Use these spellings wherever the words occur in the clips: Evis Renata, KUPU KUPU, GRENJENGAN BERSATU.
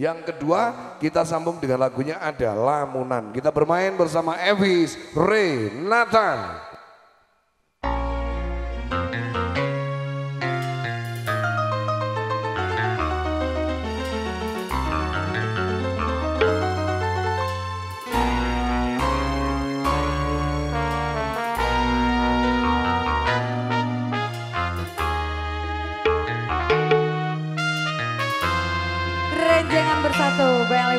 Yang kedua kita sambung dengan lagunya Ada Lamunan. Kita bermain bersama Evis Renata. Jangan bersatu, bayang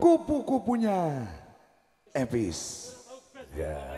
kupu-kupunya Evis. Ya.